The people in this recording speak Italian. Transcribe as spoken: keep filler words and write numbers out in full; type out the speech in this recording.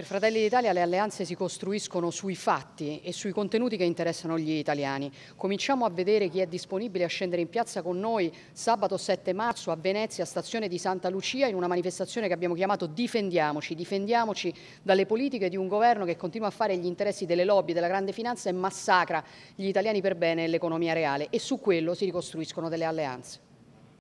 Per Fratelli d'Italia le alleanze si costruiscono sui fatti e sui contenuti che interessano gli italiani. Cominciamo a vedere chi è disponibile a scendere in piazza con noi sabato sette marzo a Venezia, stazione di Santa Lucia, in una manifestazione che abbiamo chiamato Difendiamoci, difendiamoci dalle politiche di un governo che continua a fare gli interessi delle lobby, della grande finanza e massacra gli italiani per bene e l'economia reale, e su quello si ricostruiscono delle alleanze.